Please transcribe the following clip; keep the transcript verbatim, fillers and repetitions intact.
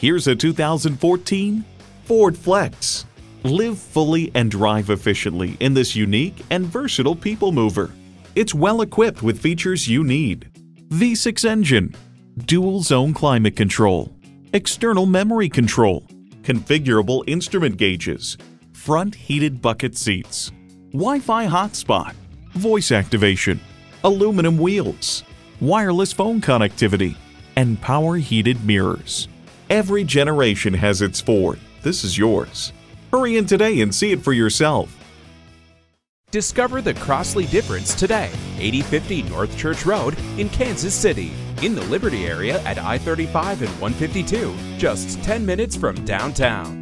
Here's a two thousand fourteen Ford Flex. Live fully and drive efficiently in this unique and versatile people mover. It's well equipped with features you need: V six engine, dual zone climate control, external memory control, configurable instrument gauges, front heated bucket seats, Wi-Fi hotspot, voice activation, aluminum wheels, wireless phone connectivity, and power heated mirrors. Every generation has its Ford. This is yours. Hurry in today and see it for yourself. Discover the Crossley difference today, eighty fifty North Church Road in Kansas City, in the Liberty area at I thirty-five and one fifty-two, just ten minutes from downtown.